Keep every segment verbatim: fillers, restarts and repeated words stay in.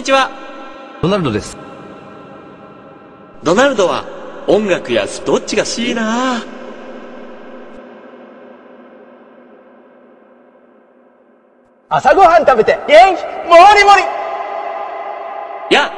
にちは。ドナルドです。ドナルドは音楽やどっちが好きなあ。朝ごはん食べて元気もりもり。やっ。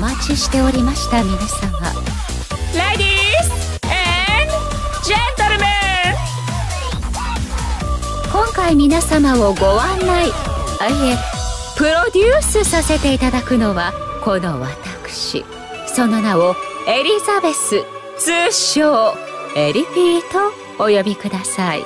待ちしておりました皆様。レディース&ジェントルメン、今回皆様をご案内、あいえプロデュースさせていただくのはこの私、その名をエリザベス、通称エリピーとお呼びください。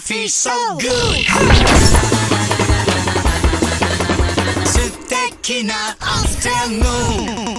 feels so good.素敵なアフタヌーン。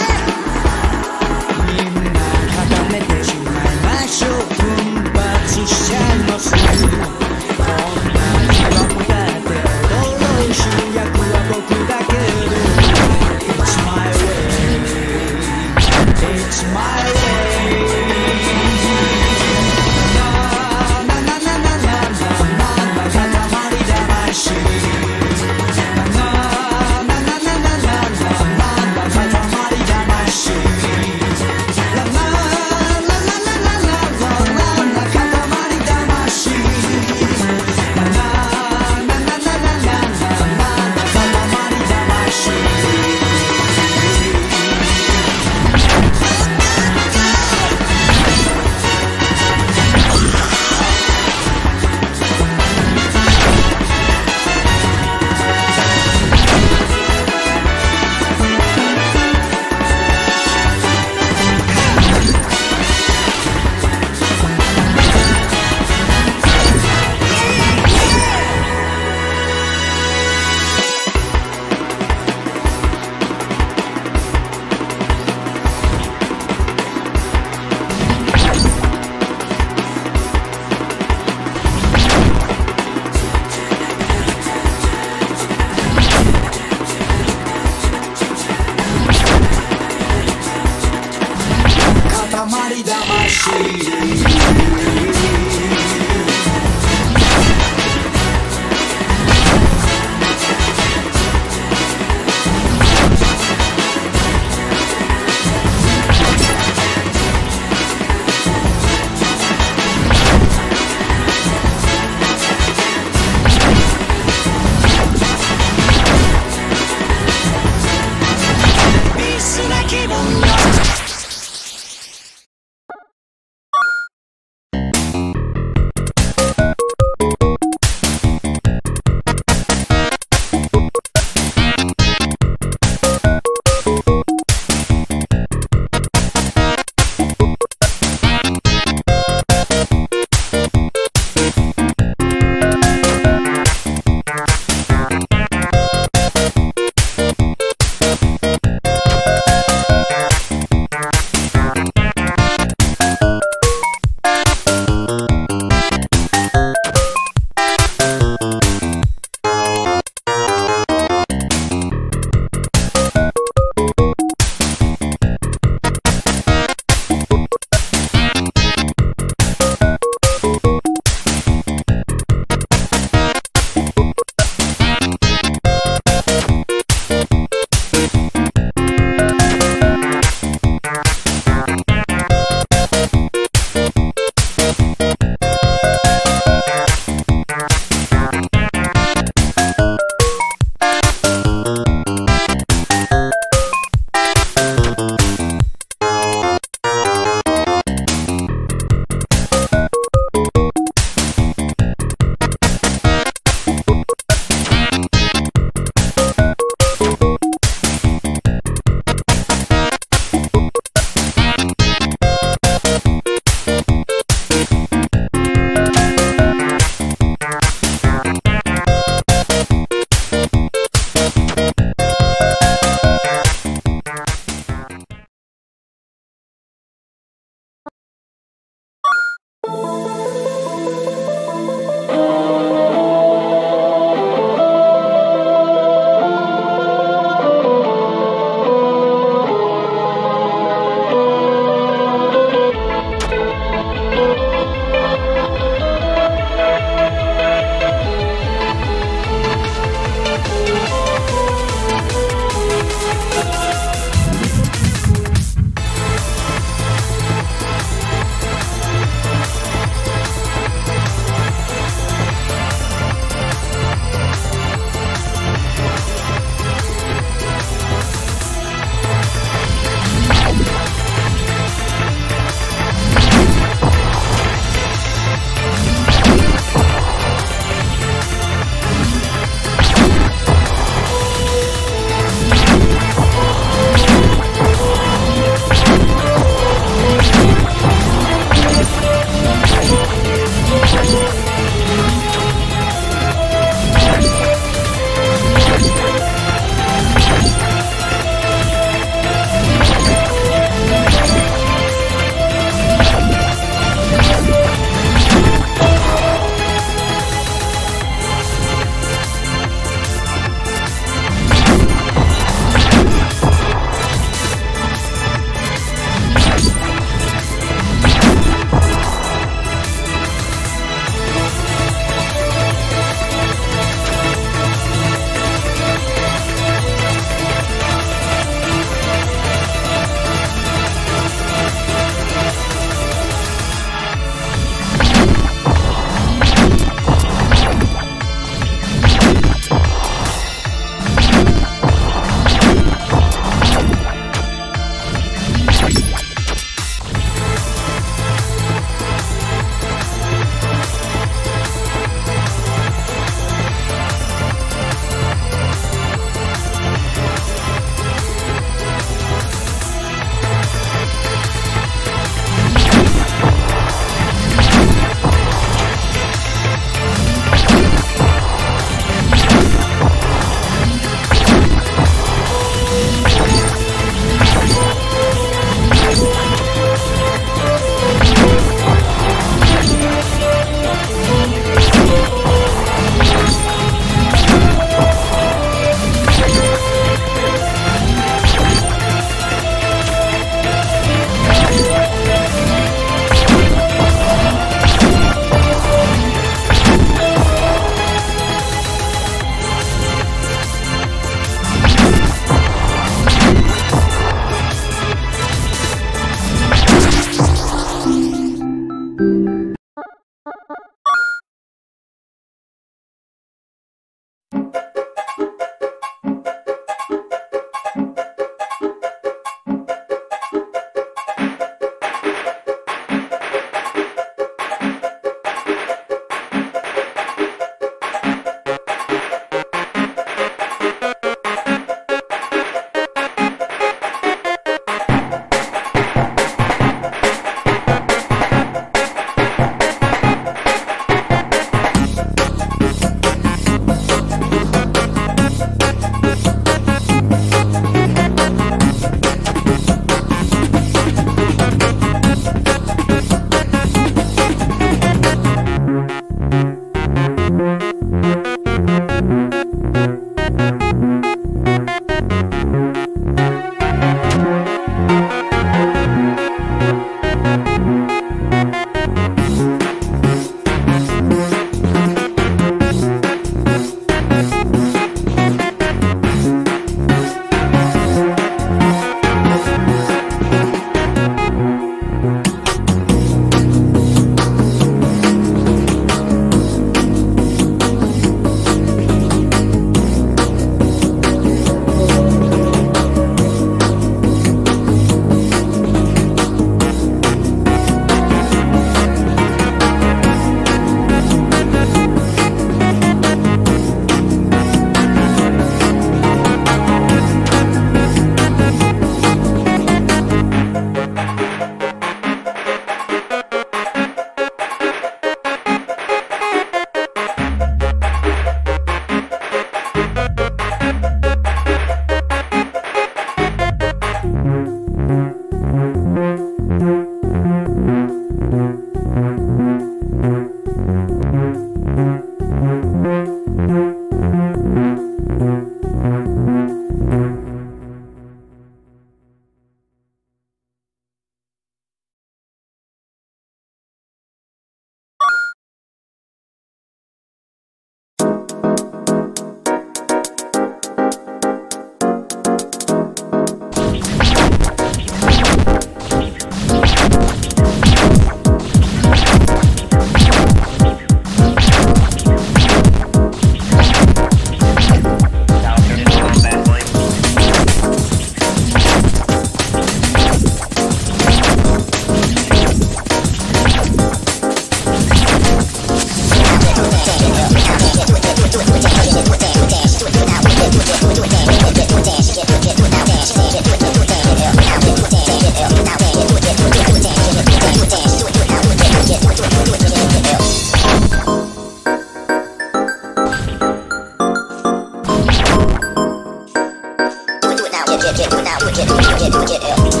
We'll be right back.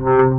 You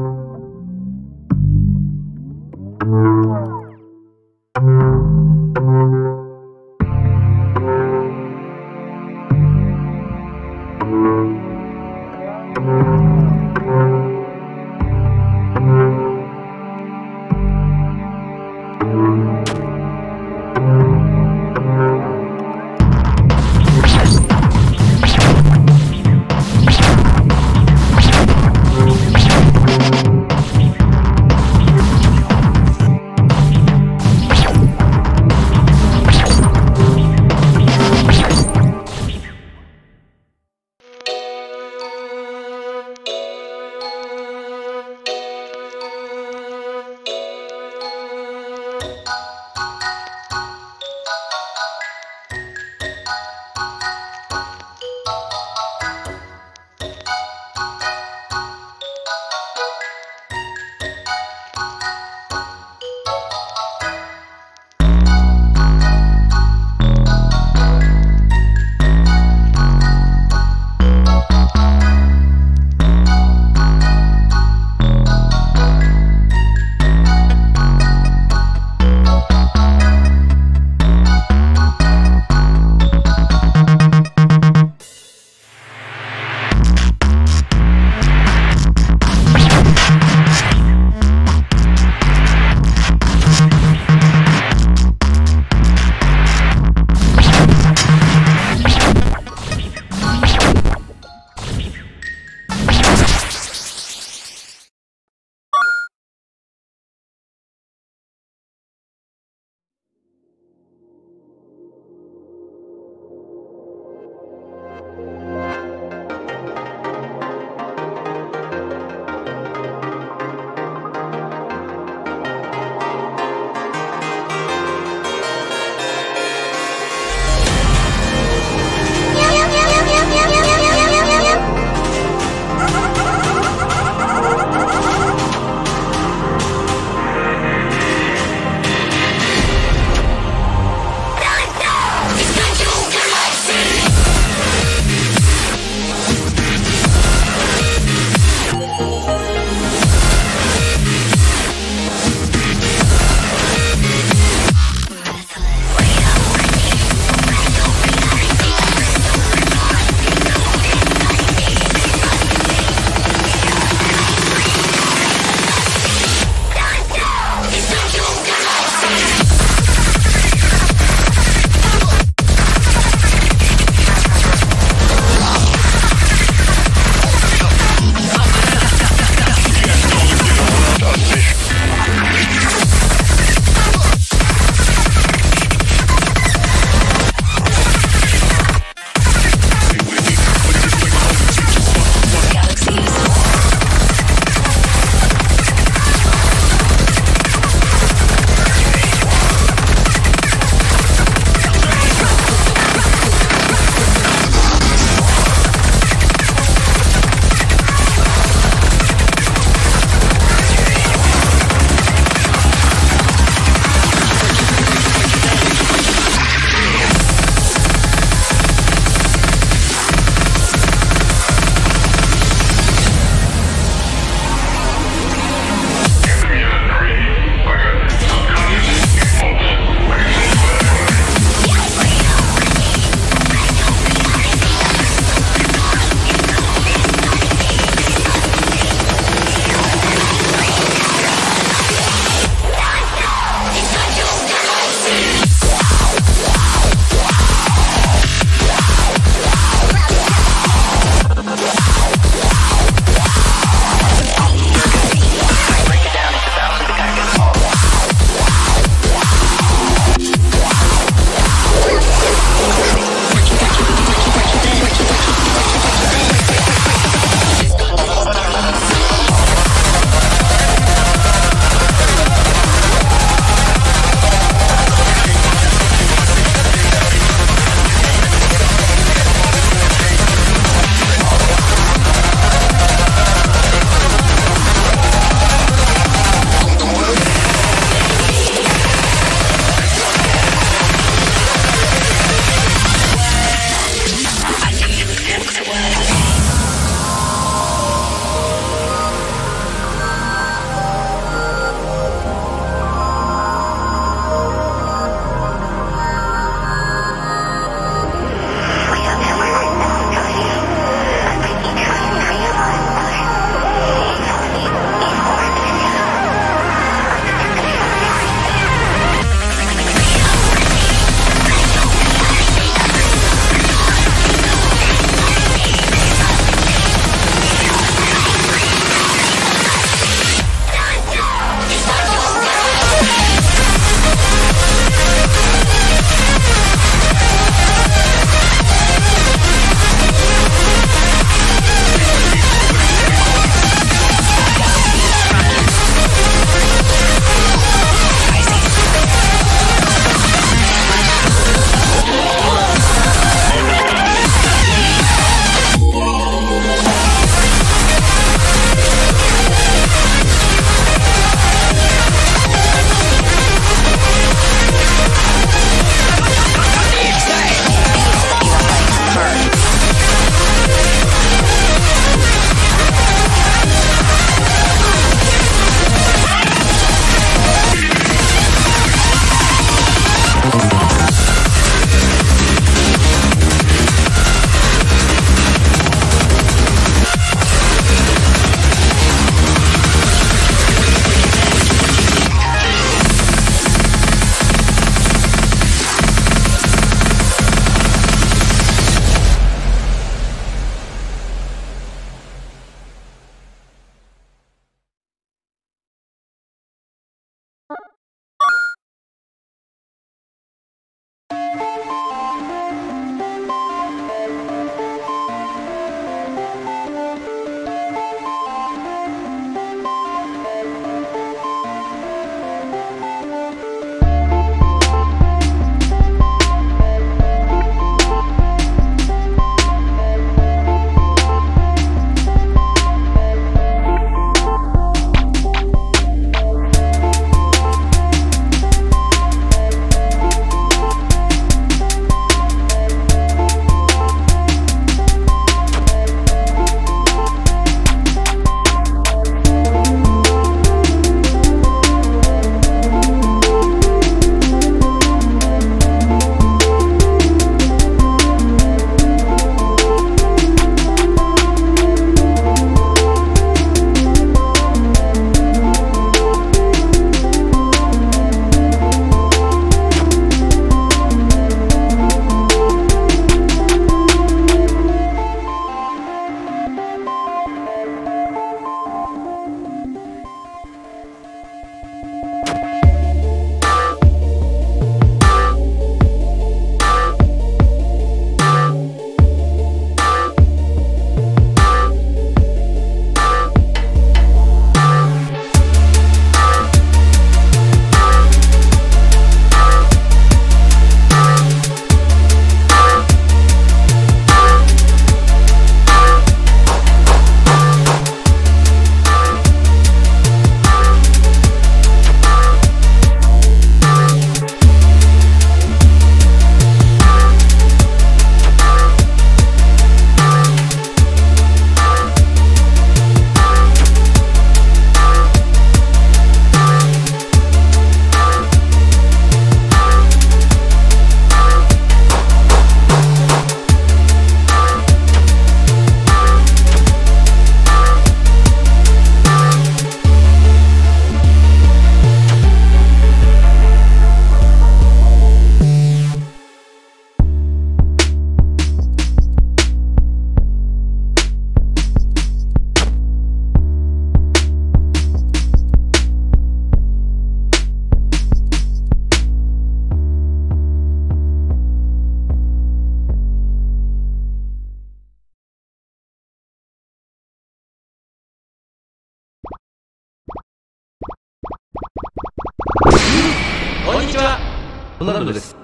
ロナルドです。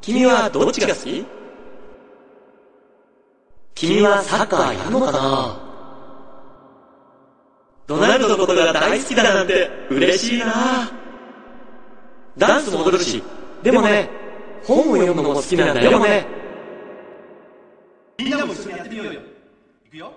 君はどっちが好き？君はサッカーやるのかな？ロナルドのことが大好きだなんて嬉しいな。ダンスも踊るし、でもね、本を読むのも好きなんだよね。みんなも一緒にやってみようよ。いくよ。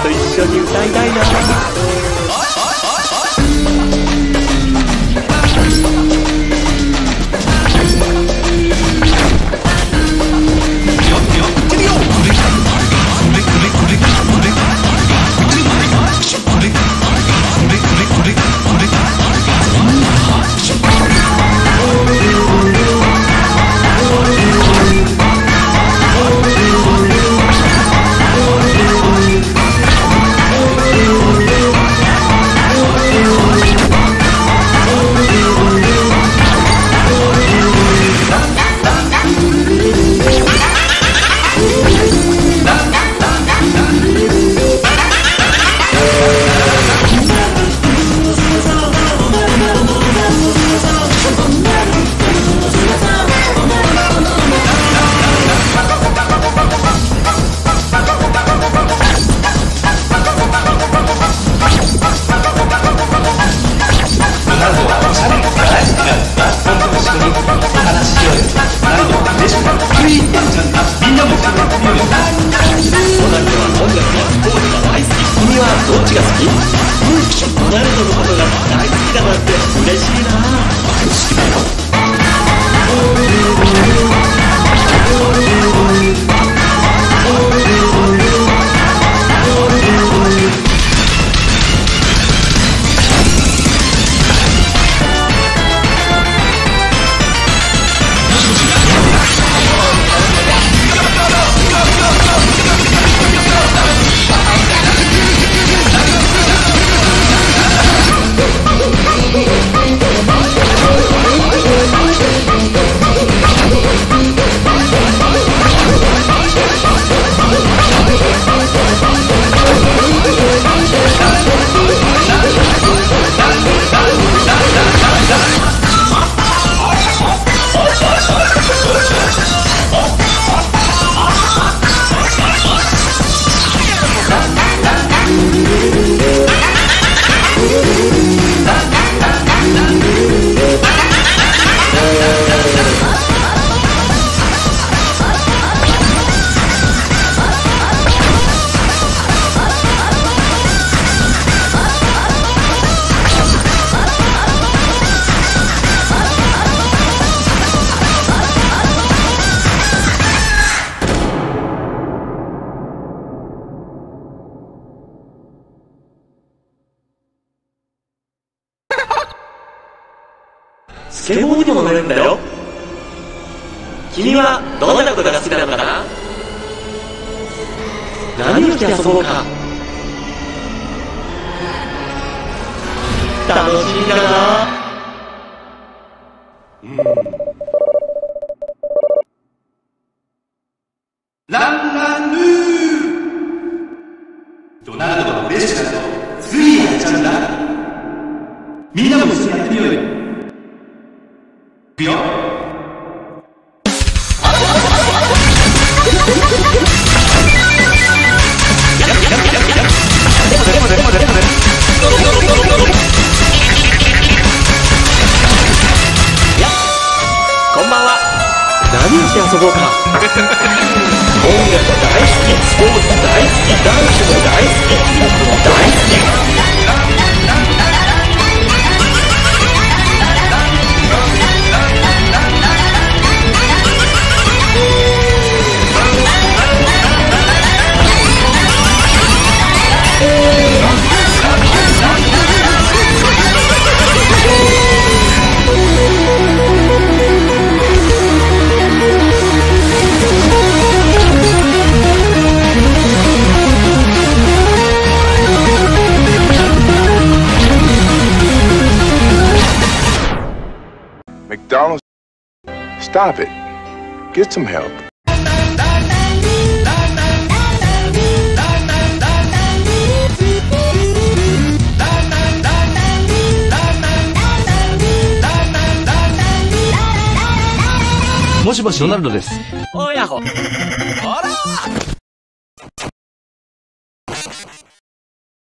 一緒に歌いたいな。Oh, どっちが好き？誰とのことが大好きだなんて嬉しいなスケボーにも乗れるんだよ。君はどんなことが好きなのかな？何をして遊ぼうか。楽しみだな。ランランルードナルドが嬉しくなるとすぐにやっちゃうんだ。みんなも一緒にやってみようよ。いくよ。こんばんは。何をして遊ぼうか。音楽大好き、スポーツ大好き、ダンスも大好き、音楽も大好き。McDonald's, stop it. Get some help. Moshi moshi, Donaldです。おやほ。あら。